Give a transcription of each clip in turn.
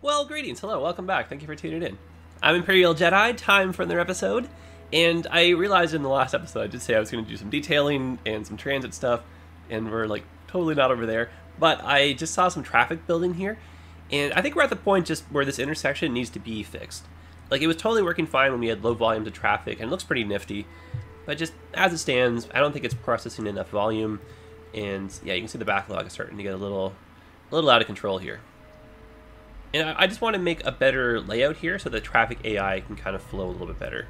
Well, greetings, hello, welcome back, thank you for tuning in. I'm Imperial Jedi, time for another episode, and I realized in the last episode I did say I was going to do some detailing and some transit stuff, and we're like totally not over there, but I just saw some traffic building here, and I think we're at the point just where this intersection needs to be fixed. Like, it was totally working fine when we had low volumes of traffic, and it looks pretty nifty, but just as it stands, I don't think it's processing enough volume, and yeah, you can see the backlog is starting to get a little out of control here. And I just want to make a better layout here so the traffic AI can kind of flow a little bit better.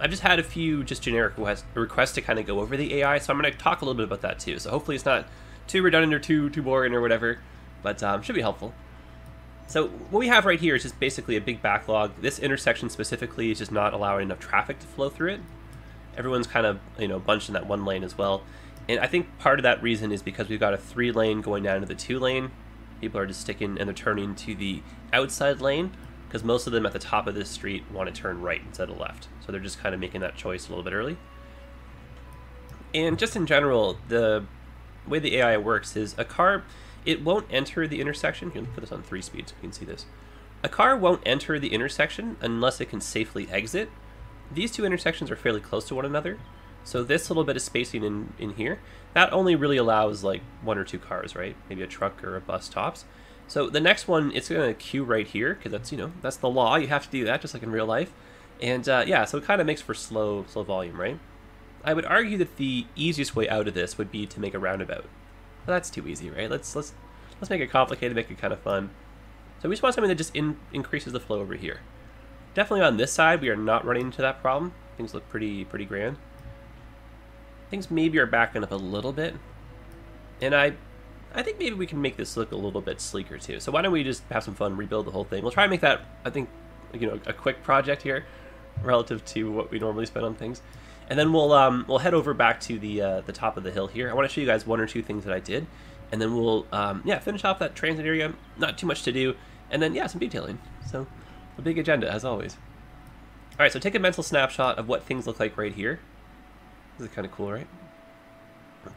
I've just had a few just generic requests to kind of go over the AI, so I'm going to talk a little bit about that too. So hopefully it's not too redundant or too boring or whatever, but should be helpful. So what we have right here is just basically a big backlog. This intersection specifically is just not allowing enough traffic to flow through it. Everyone's kind of, you know, bunched in that one lane as well. And I think part of that reason is because we've got a 3-lane going down to the 2-lane. People are just sticking and they're turning to the outside lane because most of them at the top of this street want to turn right instead of left. So they're just kind of making that choice a little bit early. And just in general, the way the AI works is a car, it won't enter the intersection. Here, let me put this on 3 speed so you can see this. A car won't enter the intersection unless it can safely exit. These two intersections are fairly close to one another. So this little bit of spacing in here, that only really allows like 1 or 2 cars, right? Maybe a truck or a bus tops. So the next one, it's going to queue right here because that's, you know, that's the law. You have to do that just like in real life. And yeah, so it kind of makes for slow volume, right? I would argue that the easiest way out of this would be to make a roundabout. But that's too easy, right? Let's make it complicated, make it kind of fun. So we just want something that just increases the flow over here. Definitely on this side, we are not running into that problem. Things look pretty grand. Things maybe are backing up a little bit, and I think maybe we can make this look a little bit sleeker too. So why don't we just have some fun, rebuild the whole thing? We'll try and make that, I think, you know, a quick project here relative to what we normally spend on things, and then we'll head over back to the top of the hill here. I want to show you guys 1 or 2 things that I did, and then we'll yeah, finish off that transit area. Not too much to do, and then yeah, some detailing. So a big agenda as always. All right, so take a mental snapshot of what things look like right here. This is kind of cool, right?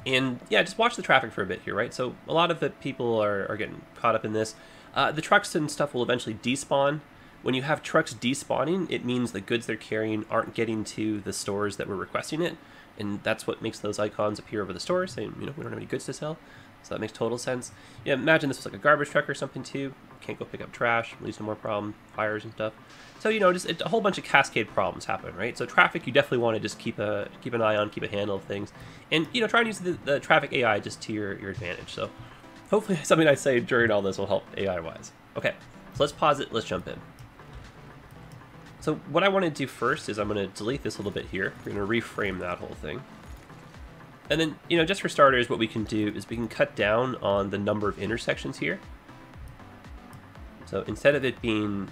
And yeah, just watch the traffic for a bit here, right? So a lot of the people are getting caught up in this. The trucks and stuff will eventually despawn. When you have trucks despawning, it means the goods they're carrying aren't getting to the stores that were requesting it. And that's what makes those icons appear over the stores, saying, you know, we don't have any goods to sell. So that makes total sense. Yeah, imagine this was like a garbage truck or something too. Can't go pick up trash, leads to more problem, fires and stuff. So, you know, just a whole bunch of cascade problems happen, right? So traffic, you definitely want to just keep an eye on, keep a handle of things. And, you know, try and use the traffic AI just to your advantage. So hopefully something I say during all this will help AI-wise. Okay, so let's pause it, let's jump in. So what I want to do first is I'm going to delete this little bit here. We're going to reframe that whole thing. And then, you know, just for starters, what we can do is we can cut down on the number of intersections here. So instead of it being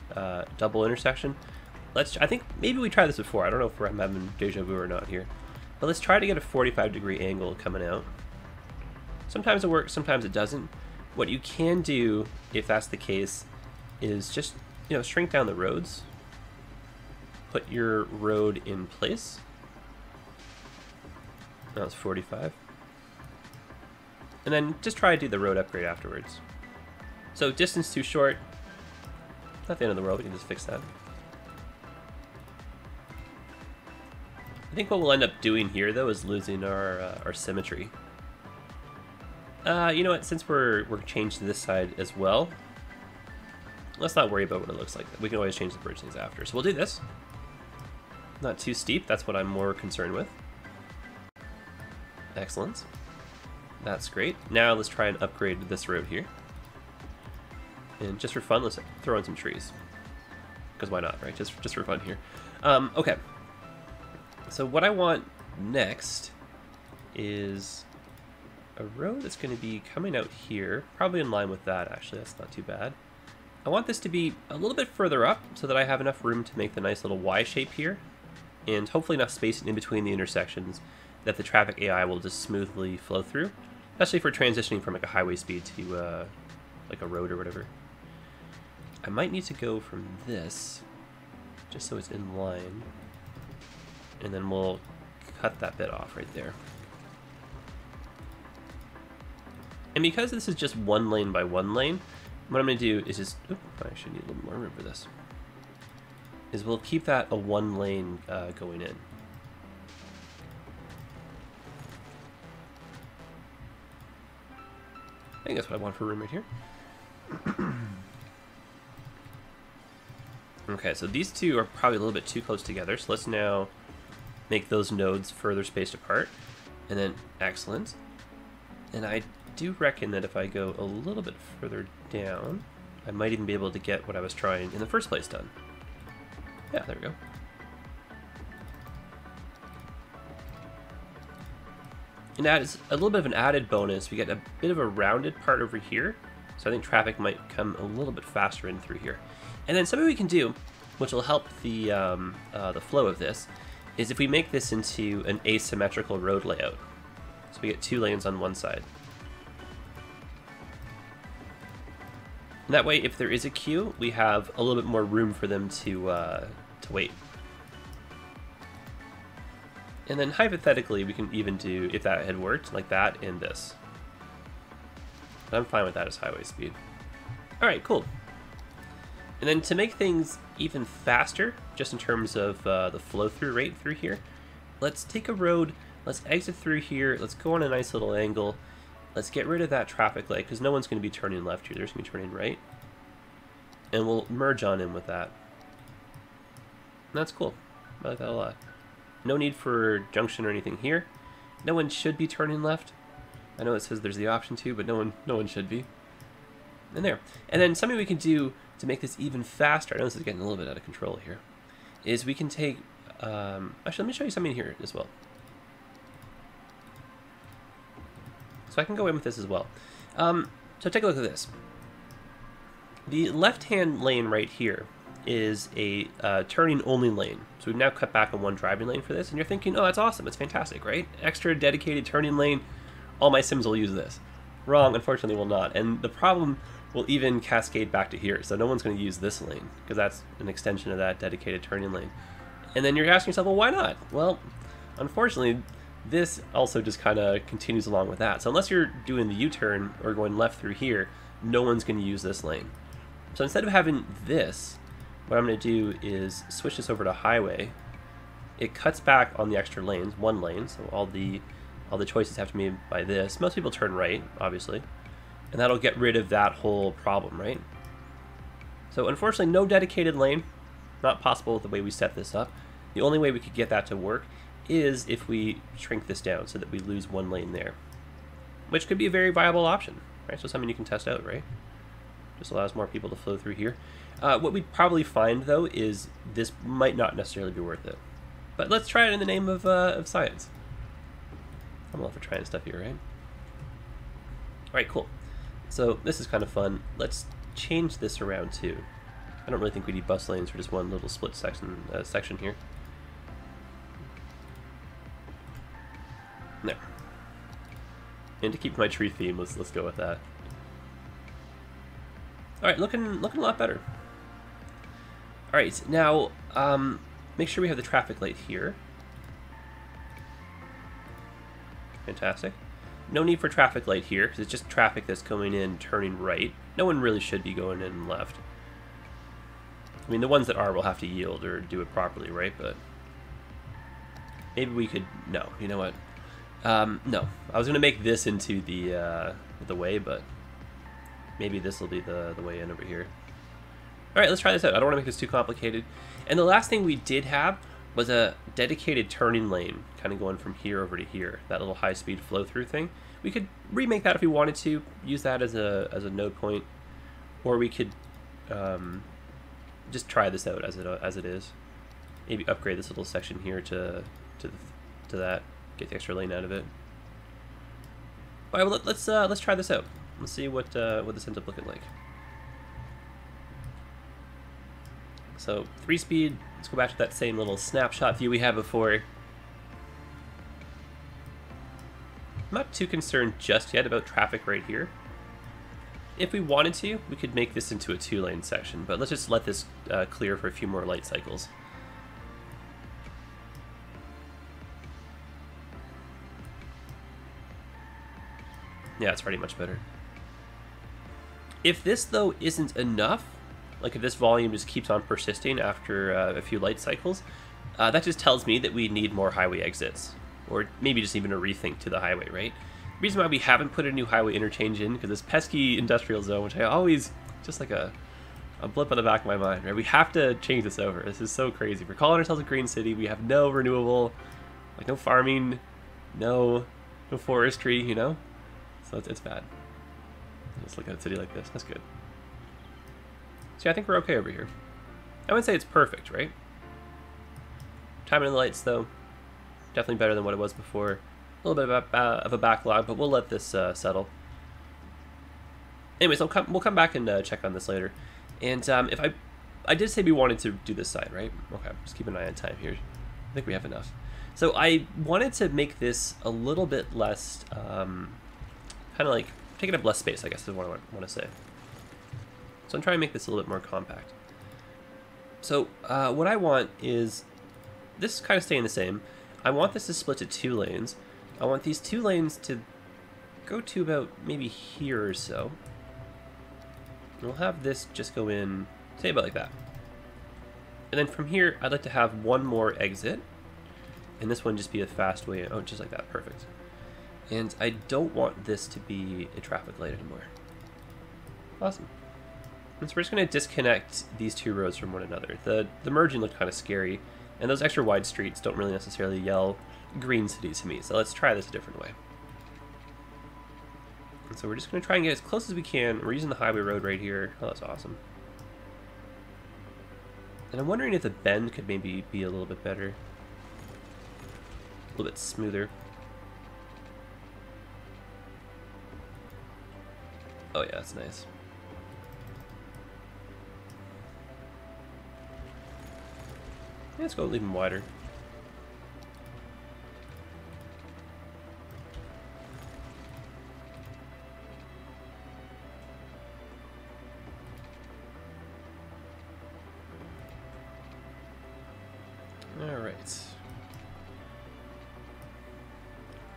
double intersection, I think maybe we tried this before. I don't know if I'm having deja vu or not here, but let's try to get a 45-degree angle coming out. Sometimes it works, sometimes it doesn't. What you can do, if that's the case, is just, you know, shrink down the roads, put your road in place. That was 45. And then just try to do the road upgrade afterwards. So distance too short. Not the end of the world, we can just fix that. I think what we'll end up doing here, though, is losing our symmetry. You know what, since we're changed to this side as well, let's not worry about what it looks like. We can always change the bridge things after. So we'll do this. Not too steep, that's what I'm more concerned with. Excellent. That's great. Now let's try and upgrade this road here. And just for fun, let's throw in some trees. Because why not, right? Just for fun here. Okay. So what I want next is a road that's going to be coming out here. Probably in line with that, actually. That's not too bad. I want this to be a little bit further up so that I have enough room to make the nice little Y shape here. And hopefully enough space in between the intersections that the traffic AI will just smoothly flow through. Especially if we're transitioning from like a highway speed to like a road or whatever. I might need to go from this, just so it's in line, and then we'll cut that bit off right there. And because this is just 1 lane by 1 lane, What I'm going to do is just, oop, I actually need a little more room for this, is we'll keep that a one lane going in. I think that's what I want for room right here. Okay, so these two are probably a little bit too close together, so let's now make those nodes further spaced apart. And then, excellent. And I do reckon that if I go a little bit further down, I might even be able to get what I was trying in the first place done. Yeah, there we go. And that is a little bit of an added bonus. We get a bit of a rounded part over here, so I think traffic might come a little bit faster in through here. And then something we can do, which will help the flow of this, is if we make this into an asymmetrical road layout. So we get two lanes on one side. And that way, if there is a queue, we have a little bit more room for them to wait. And then hypothetically, we can even do, if that had worked, like that and this. But I'm fine with that as highway speed. All right, cool. And then to make things even faster, just in terms of the flow-through rate through here, let's take a road, let's exit through here, let's go on a nice little angle. Let's get rid of that traffic light, because no one's going to be turning left here. They're just going to be turning right. And we'll merge on in with that. And that's cool. I like that a lot. No need for junction or anything here. No one should be turning left. I know it says there's the option to, but no one should be. And there. And then something we can do to make this even faster, I know this is getting a little bit out of control here, is we can take... actually, let me show you something here as well. So I can go in with this as well. So take a look at this. The left-hand lane right here is a turning-only lane. So we've now cut back on one driving lane for this, and you're thinking, oh, that's awesome, it's fantastic, right? Extra dedicated turning lane, all my Sims will use this. Wrong, unfortunately, will not. And the problem will even cascade back to here, so no one's going to use this lane, because that's an extension of that dedicated turning lane. And then you're asking yourself, well, why not? Well, unfortunately, this also just kind of continues along with that. So unless you're doing the U-turn or going left through here, no one's going to use this lane. So instead of having this, what I'm going to do is switch this over to highway. It cuts back on the extra lanes, one lane, so all the choices have to be made by this. Most people turn right, obviously, and that'll get rid of that whole problem, right? So unfortunately, no dedicated lane. Not possible with the way we set this up. The only way we could get that to work is if we shrink this down so that we lose one lane there, which could be a very viable option, right? So something you can test out, right? Just allows more people to flow through here. What we'd probably find, though, is this might not necessarily be worth it. But let's try it in the name of science. I'm all for trying stuff here, right? All right, cool. So this is kind of fun. Let's change this around, too. I don't really think we need bus lanes for just one little split section here. There. And to keep my tree theme, let's go with that. All right, looking a lot better. All right, now make sure we have the traffic light here. Fantastic. No need for traffic light here, because it's just traffic that's coming in, turning right. No one really should be going in left. I mean, the ones that are will have to yield or do it properly, right? But maybe we could... No, you know what? No, I was going to make this into the way, but maybe this will be the way in over here. All right, let's try this out. I don't want to make this too complicated. And the last thing we did have was a dedicated turning lane, kind of going from here over to here, that little high-speed flow-through thing. We could remake that if we wanted to, use that as a node point, or we could just try this out as it is. Maybe upgrade this little section here to that. Get the extra lane out of it. All right, well, let's try this out. Let's see what this ends up looking like. So 3-speed. Let's go back to that same little snapshot view we had before. I'm not too concerned just yet about traffic right here. If we wanted to, we could make this into a 2-lane section, but let's just let this clear for a few more light cycles. Yeah, it's already much better. If this, though, isn't enough, like if this volume just keeps on persisting after a few light cycles, that just tells me that we need more highway exits, or maybe just even a rethink to the highway, right? The reason why we haven't put a new highway interchange in, because this pesky industrial zone, which I always, just like a blip on the back of my mind, right? We have to change this over. This is so crazy. We're calling ourselves a green city. We have no renewable, like no farming, no forestry, you know? So it's bad. Let's look at a city like this. That's good. So yeah, I think we're okay over here. I wouldn't say it's perfect, right? Timing of the lights, though, definitely better than what it was before. A little bit of a backlog, but we'll let this settle. Anyways, we'll come back and check on this later. And if I did say we wanted to do this side, right? Okay, just keep an eye on time here. I think we have enough. So I wanted to make this a little bit less, kind of like taking up less space, I guess is what I want to say. So I'm trying to make this a little bit more compact. So what I want is, this is kind of staying the same. I want this to split to two lanes. I want these two lanes to go to about maybe here or so. And we'll have this just go in, say about like that. And then from here, I'd like to have one more exit. And this one just be a fast way, oh, just like that, perfect. And I don't want this to be a traffic light anymore. Awesome. And so we're just gonna disconnect these two roads from one another. The merging looked kind of scary, and those extra wide streets don't really necessarily yell green cities to me, so let's try this a different way. And so we're just going to try and get as close as we can. We're using the highway road right here. Oh, that's awesome. And I'm wondering if the bend could maybe be a little bit better. A little bit smoother. Oh yeah, that's nice. Yeah, let's go even wider.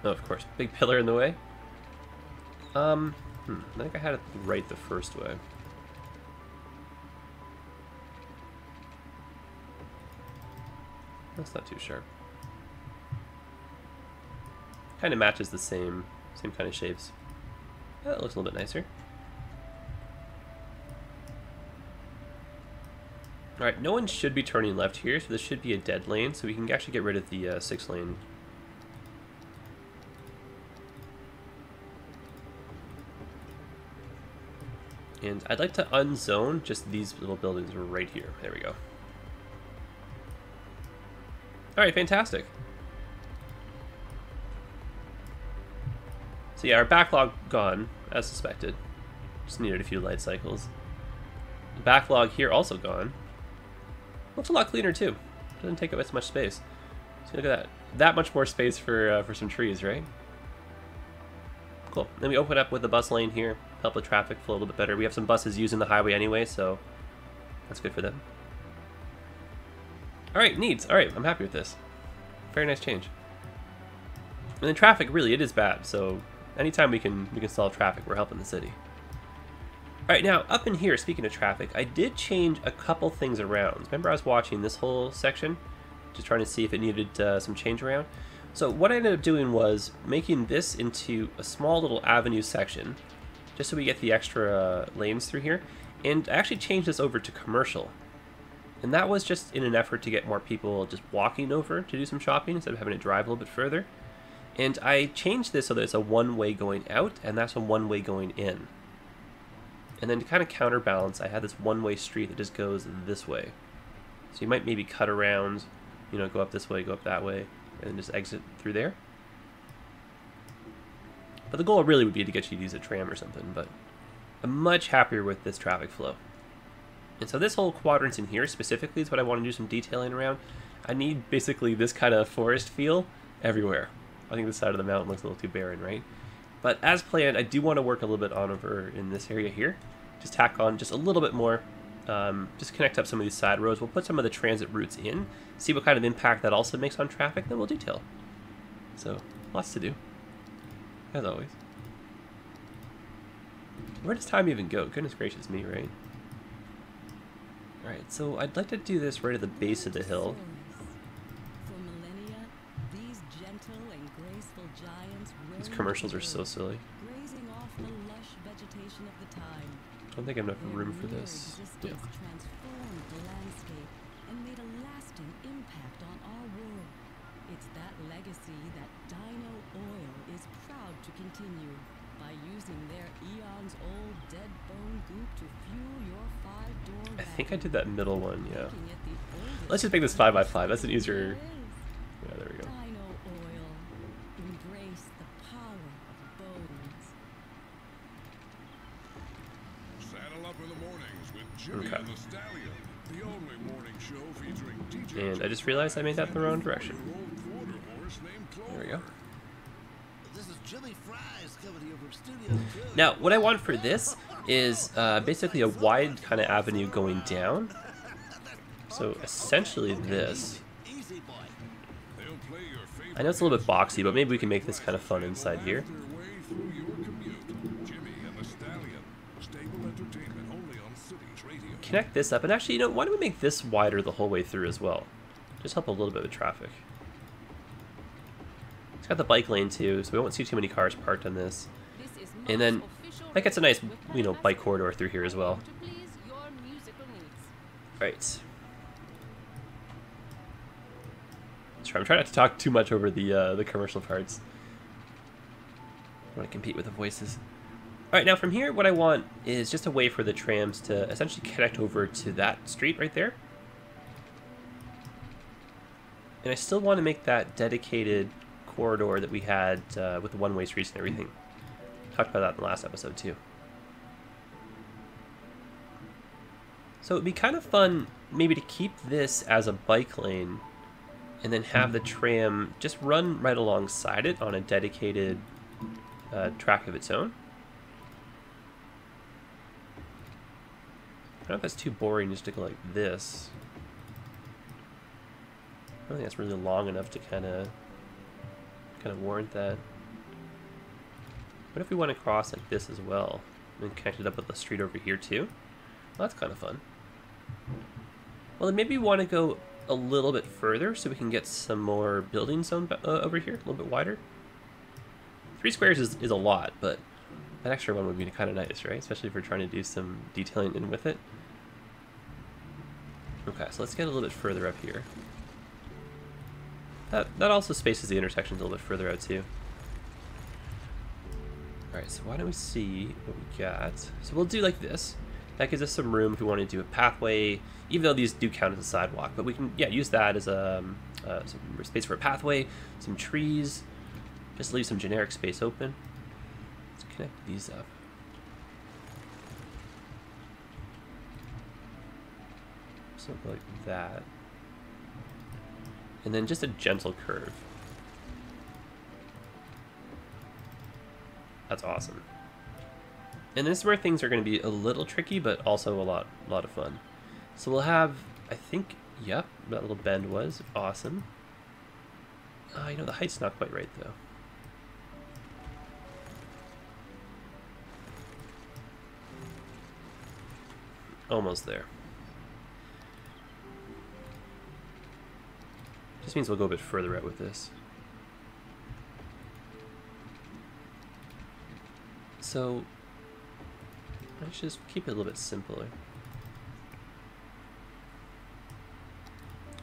Oh, of course. Big pillar in the way. I think I had it right the first way. That's not too sharp. Kind of matches the same kind of shapes. That looks a little bit nicer. Alright, no one should be turning left here, so this should be a dead lane, so we can actually get rid of the 6-lane. And I'd like to unzone just these little buildings right here. There we go. Alright, fantastic. So yeah, our backlog gone, as suspected. Just needed a few light cycles. The backlog here also gone. Looks a lot cleaner too. Doesn't take up as much space. So look at that. That much more space for some trees, right? Cool. Then we open up with the bus lane here, help the traffic flow a little bit better. We have some buses using the highway anyway, so that's good for them. Alright, needs. Alright, I'm happy with this. Very nice change. And then traffic, really, it is bad, so anytime we can solve traffic, we're helping the city. Alright, now, up in here, speaking of traffic, I did change a couple things around. Remember I was watching this whole section, just trying to see if it needed some change around? So what I ended up doing was making this into a small little avenue section, just so we get the extra lanes through here. And I actually changed this over to commercial. And that was just in an effort to get more people just walking over to do some shopping instead of having to drive a little bit further. And I changed this so that it's a one-way going out, and that's a one-way going in. And then to kind of counterbalance, I had this one-way street that just goes this way. So you might maybe cut around, you know, go up this way, go up that way, and just exit through there. But the goal really would be to get you to use a tram or something, but I'm much happier with this traffic flow. And so this whole quadrant in here specifically is what I want to do some detailing around. I need basically this kind of forest feel everywhere. I think this side of the mountain looks a little too barren, right? But as planned, I do want to work a little bit on over in this area here. Just tack on just a little bit more. Just connect up some of these side roads. We'll put some of the transit routes in, see what kind of impact that also makes on traffic, then we'll detail. So, lots to do. As always. Where does time even go? Goodness gracious me, right? Alright, so I'd like to do this right at the base of the hill. For millennia, these gentle and graceful giants. These commercials are so silly. Grazing off the lush vegetation of the time. I don't think I have enough room for this. Yeah. Transformed the landscape and made a lasting impact on our world. It's that legacy that Dino Oil is proud to continue by using their eons-old dead bone goop to fuel your five-door wagon. I think I did that middle one, yeah. Let's just make this 5x5. That's an easier... Yeah, there we go. Dino Oil. Embrace the power of bones. Saddle up in the mornings with Jimmy and the Stallion. The only morning show featuring DJ. And I just realized I made that in the wrong direction. There we go. Now, what I want for this is basically a wide kind of avenue going down. So essentially this. I know it's a little bit boxy, but maybe we can make this kind of fun inside here. Connect this up, and actually, you know, why don't we make this wider the whole way through as well? Just help a little bit with traffic. It's got the bike lane too, so we won't see too many cars parked on this. And then that gets a nice, you know, bike corridor through here as well. Right. Sorry, I'm trying not to talk too much over the commercial parts. I want to compete with the voices. Alright, now from here, what I want is just a way for the trams to essentially connect over to that street right there. And I still want to make that dedicated corridor that we had with the one-way streets and everything. Talked about that in the last episode, too. So it'd be kind of fun maybe to keep this as a bike lane and then have the tram just run right alongside it on a dedicated track of its own. I don't know if that's too boring just to go like this. I don't think that's really long enough to kind of warrant that. What if we went across like this as well and connected up with the street over here too? Well, that's kind of fun. Well, then maybe we want to go a little bit further so we can get some more building zone over here, a little bit wider. 3 squares is a lot, but that extra one would be kind of nice, right? Especially if we're trying to do some detailing in with it. Okay, so let's get a little bit further up here. That also spaces the intersections a little bit further out too. Alright, so why don't we see what we got? So we'll do like this. That gives us some room if we want to do a pathway, even though these do count as a sidewalk, but we can, yeah, use that as some space for a pathway, some trees, just leave some generic space open. Let's connect these up. Something like that. And then just a gentle curve. That's awesome. And this is where things are going to be a little tricky, but also a lot of fun. So we'll have, I think, yep, that little bend was awesome. You know, the height's not quite right, though. Almost there. Just means we'll go a bit further out with this. So let's just keep it a little bit simpler.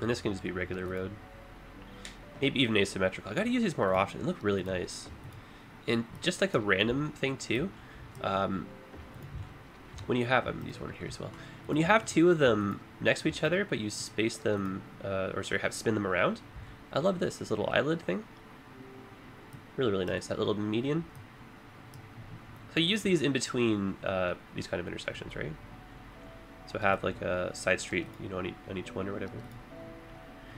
And this can just be regular road. Maybe even asymmetrical. I gotta use these more often. They look really nice. And just like a random thing too, when you have, I'm gonna use one here as well. When you have two of them next to each other, but you space them, spin them around. I love this little eyelid thing. Really, really nice, that little median. So you use these in between these kind of intersections, right? So have like a side street, you know, on each one or whatever.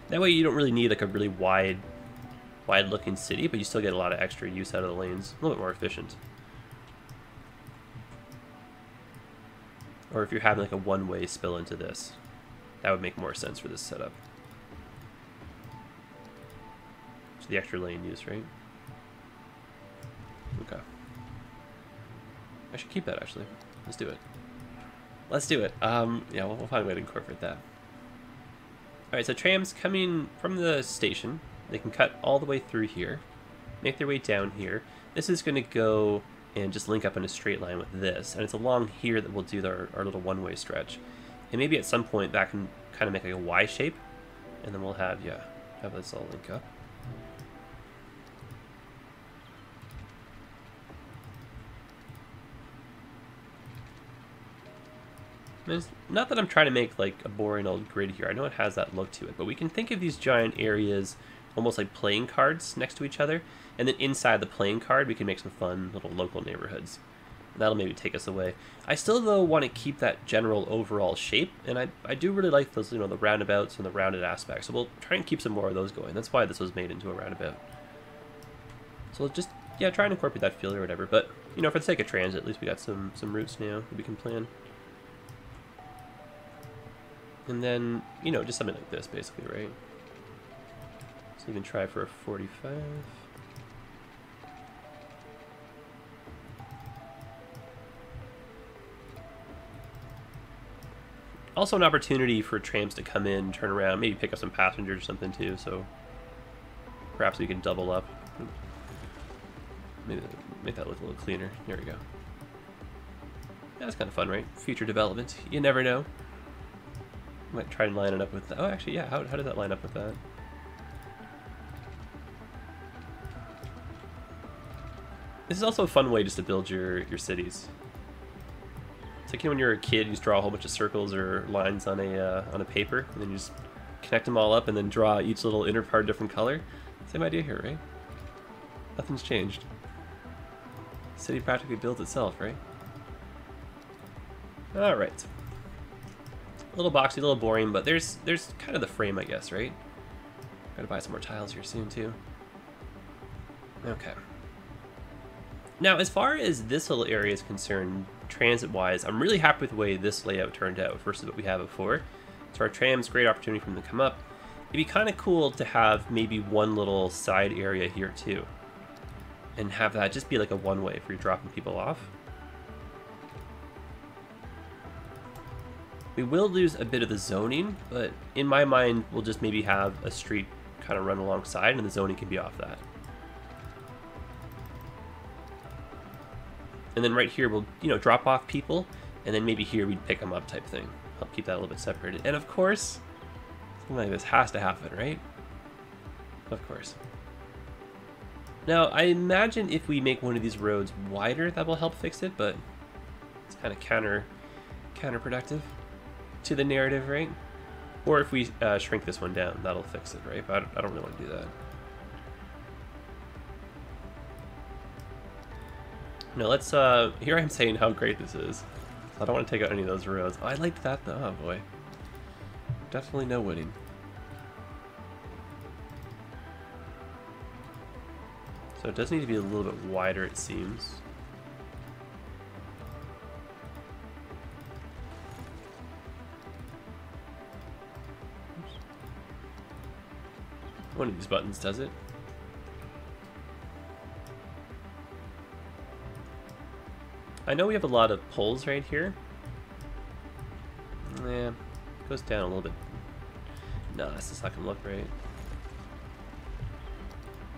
That way you don't really need like a really wide looking city, but you still get a lot of extra use out of the lanes. A little bit more efficient. Or if you're having like a one-way spill into this, that would make more sense for this setup. So the extra lane use, right? Okay. I should keep that, actually. Let's do it. Let's do it. Yeah, we'll find a way to incorporate that. Alright, so trams coming from the station. They can cut all the way through here, make their way down here. This is going to go and just link up in a straight line with this. And it's along here that we'll do our little one-way stretch. And maybe at some point that can kind of make like a Y shape. And then we'll have, yeah, have this all link up. It's not that I'm trying to make like a boring old grid here. I know it has that look to it, but we can think of these giant areas almost like playing cards next to each other, and then inside the playing card we can make some fun little local neighborhoods. That'll maybe take us away. I still though want to keep that general overall shape, and I do really like those, you know, the roundabouts and the rounded aspects. So we'll try and keep some more of those going. That's why this was made into a roundabout. So just, yeah, try and incorporate that feel or whatever. But you know, for the sake of transit, at least we got some routes now that we can plan. And then, you know, just something like this, basically, right? So you can try for a 45. Also an opportunity for trams to come in, turn around, maybe pick up some passengers or something, too. So perhaps we can double up. Maybe make that look a little cleaner. There we go. That's kind of fun, right? Future development. You never know. Might try and line it up with that. Oh, actually, yeah, how did that line up with that? This is also a fun way just to build your cities. It's like, you know, when you're a kid, you just draw a whole bunch of circles or lines on a paper, and then you just connect them all up and then draw each little inner part a different color. Same idea here, right? Nothing's changed. The city practically builds itself, right? Alright. A little boxy, a little boring, but there's kind of the frame, I guess, right? Gotta buy some more tiles here soon, too. Okay. Now, as far as this little area is concerned, transit-wise, I'm really happy with the way this layout turned out versus what we had before. So our trams, great opportunity for them to come up. It'd be kind of cool to have maybe one little side area here, too. And have that just be like a one-way if you're dropping people off. We will lose a bit of the zoning, but in my mind, we'll just maybe have a street kind of run alongside, and the zoning can be off that. And then right here, we'll, you know, drop off people, and then maybe here we'd pick them up type thing. Help keep that a little bit separated. And of course, something like this has to happen, right? Of course. Now, I imagine if we make one of these roads wider, that will help fix it, but it's kind of counterproductive to the narrative, right? Or if we shrink this one down, that'll fix it, right? But I don't really want to do that. Now let's, here I'm saying how great this is. I don't want to take out any of those roads. Oh, I liked that though. Oh boy. Definitely no winning. So it does need to be a little bit wider, it seems. One of these buttons does it. I know we have a lot of poles right here. Yeah, it goes down a little bit. No, that's just not gonna look right.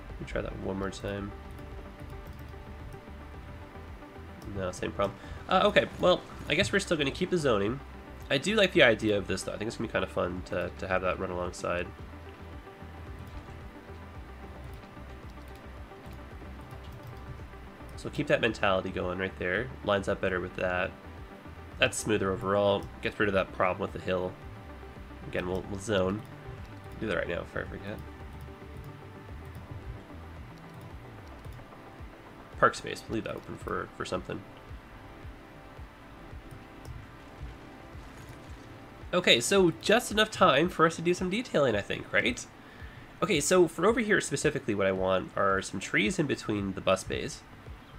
Let me try that one more time. No, same problem. Okay, well, I guess we're still gonna keep the zoning. I do like the idea of this though. I think it's gonna be kind of fun to have that run alongside. So keep that mentality going right there. Lines up better with that. That's smoother overall. Gets rid of that problem with the hill. Again, we'll zone. Do that right now before I forget. Park space. We'll leave that open for something. Okay, so just enough time for us to do some detailing, I think, right? Okay, so for over here specifically, what I want are some trees in between the bus bays.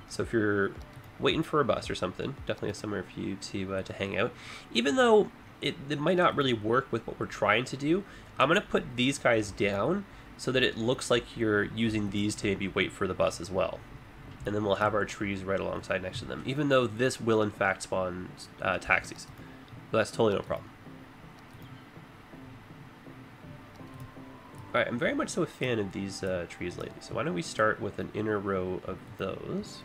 So if you're waiting for a bus or something, definitely somewhere for you to hang out. Even though it might not really work with what we're trying to do, I'm going to put these guys down so that it looks like you're using these to maybe wait for the bus as well. and then we'll have our trees right alongside next to them, even though this will in fact spawn taxis. But that's totally no problem. Alright, I'm very much so a fan of these trees lately, so why don't we start with an inner row of those,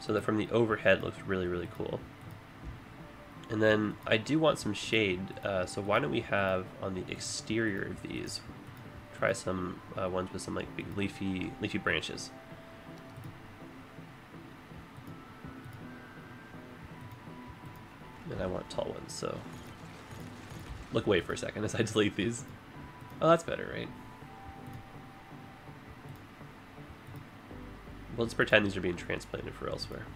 so that from the overhead looks really, really cool. And then I do want some shade, so why don't we have on the exterior of these, try some ones with some like big leafy branches. And I want tall ones, so... Look away for a second as I delete these. Oh, that's better, right? Well, let's pretend these are being transplanted for elsewhere.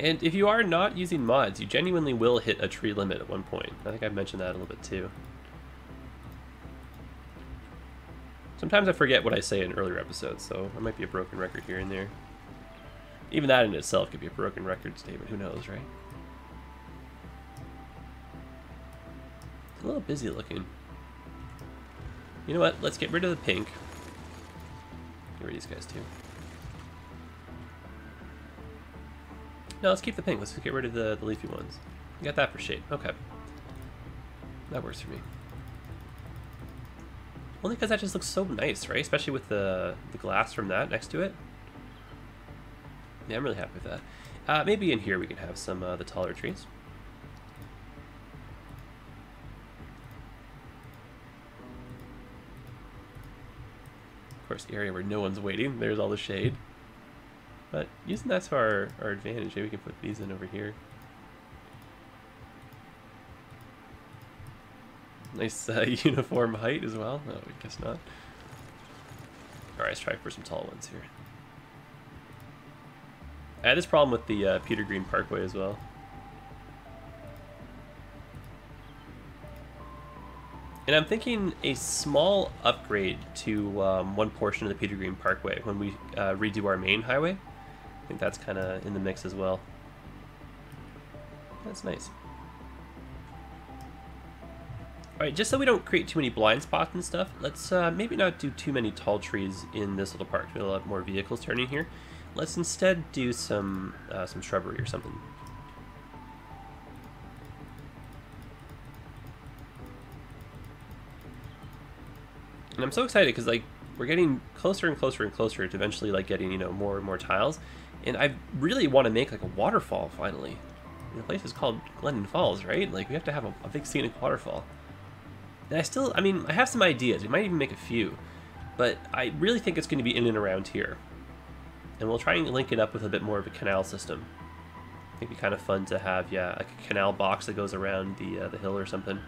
And if you are not using mods, you genuinely will hit a tree limit at one point. I think I mentioned that a little bit too. Sometimes I forget what I say in earlier episodes, so I might be a broken record here and there. Even that in itself could be a broken record statement, who knows, right? It's a little busy looking. You know what, let's get rid of the pink. Get rid of these guys too. No, let's keep the pink, let's just get rid of the leafy ones. We got that for shade, okay. That works for me. Only because that just looks so nice, right? Especially with the glass from that next to it. Yeah, I'm really happy with that. Maybe in here we can have some of the taller trees. Of course, the area where no one's waiting, there's all the shade. But using that to our advantage, maybe we can put these in over here. Nice uniform height as well. No, I guess not. Alright, let's try for some tall ones here. I had this problem with the Peter Green Parkway as well. And I'm thinking a small upgrade to one portion of the Peter Green Parkway when we redo our main highway. I think that's kind of in the mix as well. That's nice. Alright, just so we don't create too many blind spots and stuff, let's maybe not do too many tall trees in this little park. We'll have more vehicles turning here. Let's instead do some shrubbery or something. And I'm so excited because like we're getting closer and closer and closer to eventually like getting, you know, more and more tiles. And I really want to make like a waterfall finally. And the place is called Glendon Falls, right? Like we have to have a big scenic waterfall. And I have some ideas. We might even make a few, but I really think it's going to be in and around here. And we'll try and link it up with a bit more of a canal system. I think it'd be kind of fun to have, yeah, like a canal box that goes around the hill or something.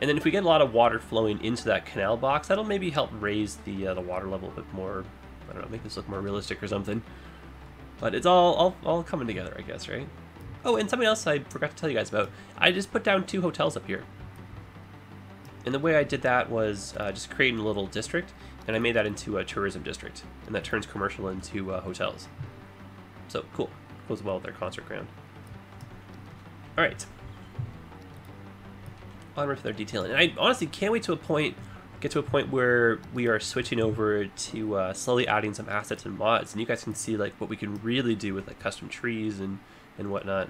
And then if we get a lot of water flowing into that canal box, that'll maybe help raise the water level a bit more. I don't know, make this look more realistic or something. But it's all coming together, I guess, right? Oh, and something else I forgot to tell you guys about. I just put down 2 hotels up here. And the way I did that was just creating a little district. And I made that into a tourism district, and that turns commercial into hotels. So cool, goes well with their concert ground. All right, onward with our detailing. And I honestly can't wait to get to a point where we are switching over to slowly adding some assets and mods, and you guys can see like what we can really do with like custom trees and whatnot.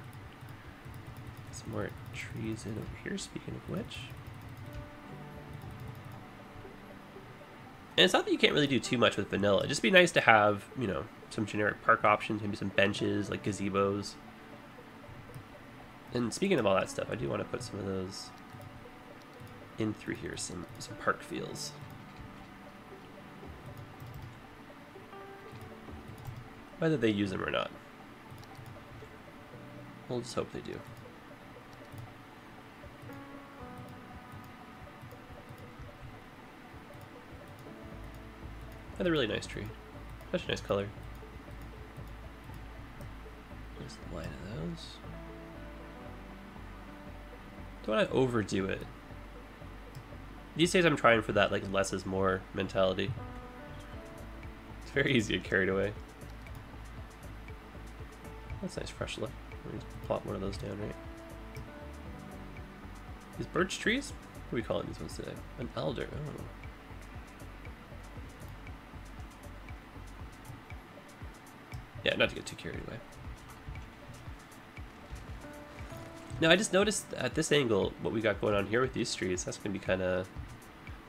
Some more trees in over here. Speaking of which. And it's not that you can't really do too much with vanilla. It'd just be nice to have, you know, some generic park options, maybe some benches, like gazebos. And speaking of all that stuff, I do want to put some of those in through here, some park feels. Whether they use them or not. We'll just hope they do. Another really nice tree. Such a nice color. There's the line of those. Don't want to overdo it. These days I'm trying for that like less is more mentality. It's very easy to get carried away. That's a nice fresh look. Let me just plop one of those down, right? These birch trees? What are we calling these ones today? An elder. Oh. Yeah, not to get too carried away. Now, I just noticed at this angle what we got going on here with these trees. That's going to be kind of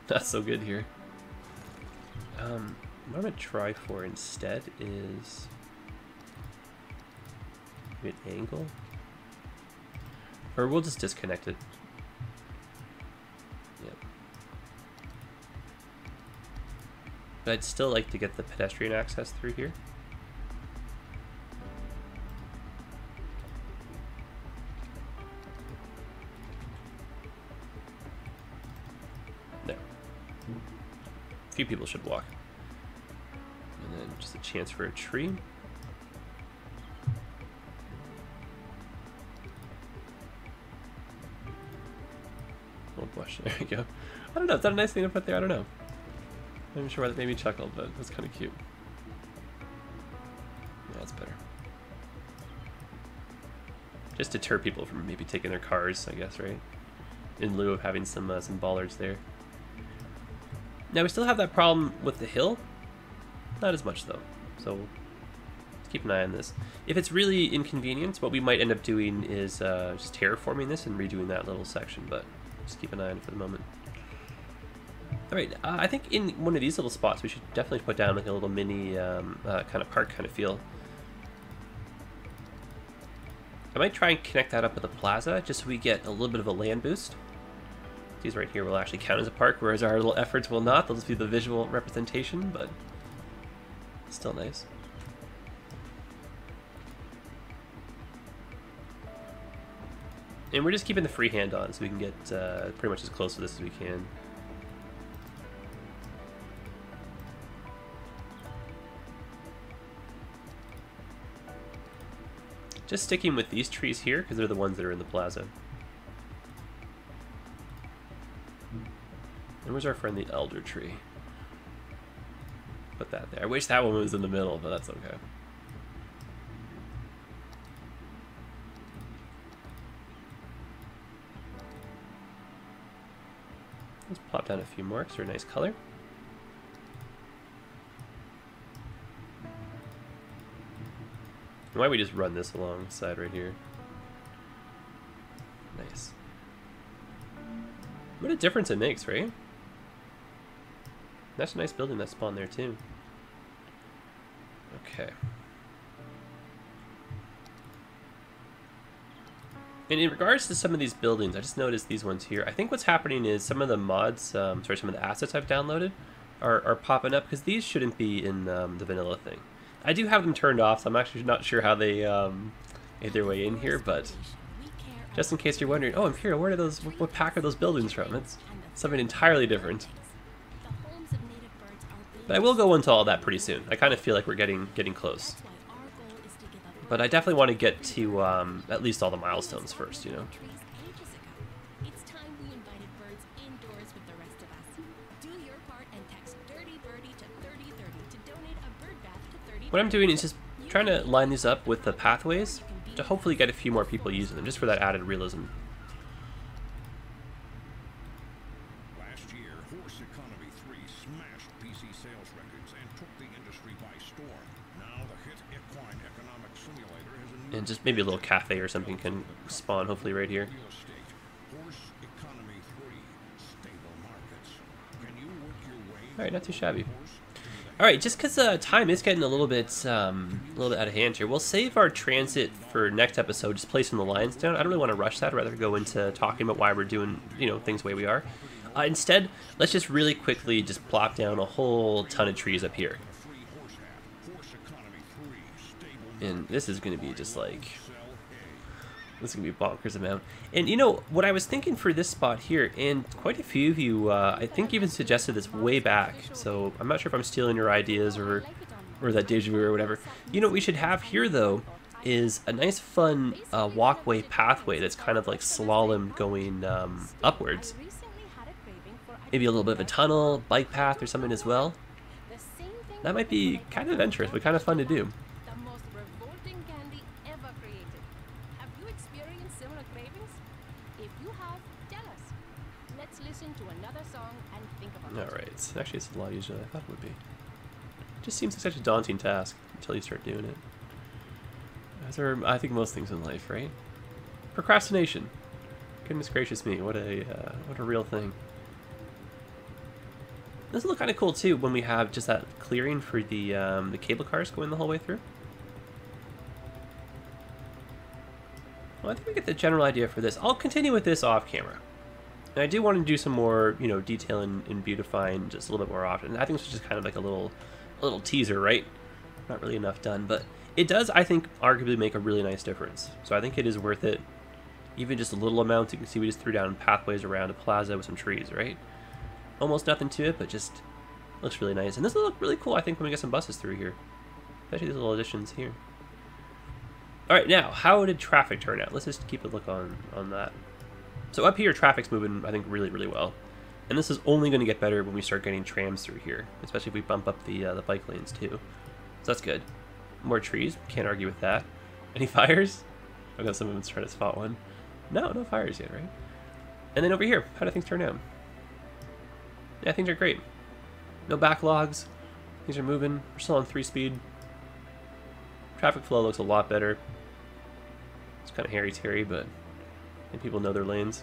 not so good here. What I'm going to try for instead is an angle. Or we'll just disconnect it. Yep. But I'd still like to get the pedestrian access through here. There. A few people should walk. And then just a chance for a tree. There we go. I don't know, is that a nice thing to put there? I don't know. I'm not sure why that made me chuckle, but that's kind of cute. Yeah, that's better. Just deter people from maybe taking their cars, I guess, right? In lieu of having some bollards there. Now, we still have that problem with the hill. Not as much, though. So, let's keep an eye on this. If it's really inconvenient, what we might end up doing is just terraforming this and redoing that little section, but... just keep an eye on it for the moment. Alright, I think in one of these little spots we should definitely put down like a little mini kind of park kind of feel. I might try and connect that up with a plaza just so we get a little bit of a land boost. These right here will actually count as a park, whereas our little efforts will not. They'll just be the visual representation, but still nice. And we're just keeping the free hand on so we can get pretty much as close to this as we can. Just sticking with these trees here because they're the ones that are in the plaza. And where's our friend the elder tree? Put that there. I wish that one was in the middle, but that's okay. Let's plop down a few more because they're a nice color. And why don't we just run this along the side right here? Nice. What a difference it makes, right? That's a nice building that spawned there too. Okay. And in regards to some of these buildings, I just noticed these ones here. I think what's happening is some of the mods, some of the assets I've downloaded are popping up because these shouldn't be in the vanilla thing. I do have them turned off, so I'm actually not sure how they made their way in here, but just in case you're wondering, oh, Imperial, where are those, what pack are those buildings from? It's something entirely different. But I will go into all that pretty soon. I kind of feel like we're getting close. But I definitely want to get to at least all the milestones first, you know. What I'm doing is just trying to line these up with the pathways to hopefully get a few more people using them, just for that added realism. And just maybe a little cafe or something can spawn, hopefully, right here. Alright, not too shabby. Alright, just because time is getting a little bit out of hand here, we'll save our transit for next episode, just placing the lines down. I don't really want to rush that. I'd rather go into talking about why we're doing, you know, things the way we are. Instead, let's just really quickly just plop down a whole ton of trees up here. And this is going to be just like, this is going to be a bonkers amount. And you know, what I was thinking for this spot here, and quite a few of you, I think even suggested this way back, so I'm not sure if I'm stealing your ideas or that deja vu or whatever. You know what we should have here though, is a nice fun walkway pathway that's kind of like slalom going upwards. Maybe a little bit of a tunnel, bike path or something as well. That might be kind of adventurous, but kind of fun to do. Alright, actually it's a lot easier than I thought it would be. It just seems like such a daunting task until you start doing it. As are, I think, most things in life, right? Procrastination. Goodness gracious me, what a real thing. Doesn't look kind of cool too when we have just that clearing for the cable cars going the whole way through. Well, I think we get the general idea for this. I'll continue with this off camera. And I do want to do some more, you know, detail and beautifying just a little bit more often. I think it's just kind of like a little teaser, right? Not really enough done, but it does, I think, arguably make a really nice difference. So I think it is worth it. Even just a little amount, you can see we just threw down pathways around a plaza with some trees, right? Almost nothing to it, but just looks really nice. And this will look really cool, I think, when we get some buses through here. Especially these little additions here. Alright, now, how did traffic turn out? Let's just keep a look on that. So up here, traffic's moving, I think, really, really well. And this is only going to get better when we start getting trams through here. Especially if we bump up the bike lanes, too. So that's good. More trees, can't argue with that. Any fires? I know someone's trying to spot one. No, no fires yet, right? And then over here, how do things turn out? Yeah, things are great. No backlogs. Things are moving. We're still on 3-speed. Traffic flow looks a lot better. It's kind of hairy-teary, but I think people know their lanes.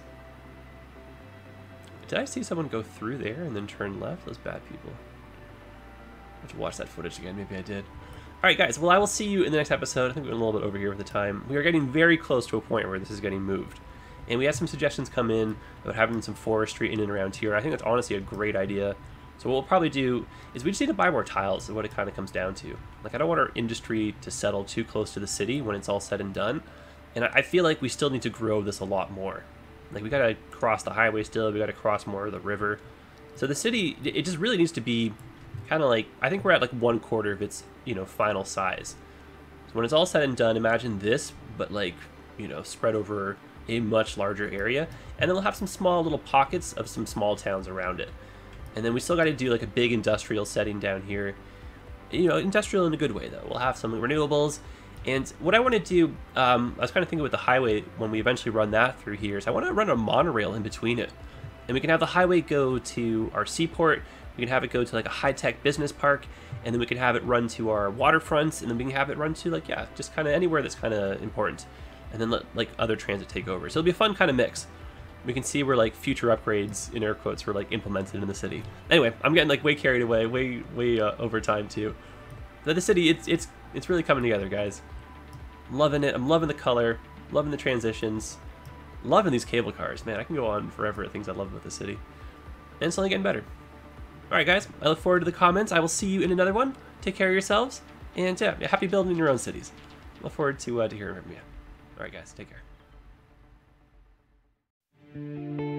Did I see someone go through there and then turn left? Those bad people. I have to watch that footage again. Maybe I did. Alright guys, well I will see you in the next episode. I think we went a little bit over here with the time. We are getting very close to a point where this is getting moved. And we had some suggestions come in about having some forestry in and around here. And I think that's honestly a great idea. So what we'll probably do is we just need to buy more tiles is what it kind of comes down to. Like I don't want our industry to settle too close to the city when it's all said and done. And I feel like we still need to grow this a lot more. Like we gotta cross the highway still, we gotta cross more of the river. So the city, it just really needs to be kind of like, I think we're at like 1/4 of its, you know, final size. So when it's all said and done, imagine this, but like, you know, spread over a much larger area. And then we'll have some small little pockets of some small towns around it. And then we still got to do like a big industrial setting down here. You know, industrial in a good way though. We'll have some renewables. And what I want to do, I was kind of thinking with the highway when we eventually run that through here, is I want to run a monorail in between it. And we can have the highway go to our seaport. We can have it go to like a high-tech business park, and then we can have it run to our waterfronts, and then we can have it run to like, yeah, just kind of anywhere that's kind of important, and then let like other transit take over. So it'll be a fun kind of mix. We can see where like future upgrades in air quotes were like implemented in the city. Anyway, I'm getting like way carried away, way over time too. But the city, it's really coming together, guys. I'm loving it. I'm loving the color, loving the transitions, loving these cable cars. Man, I can go on forever at things I love about the city, and it's only getting better. Alright guys, I look forward to the comments. I will see you in another one. Take care of yourselves, and yeah, happy building your own cities. I look forward to hearing from you. Alright guys, take care.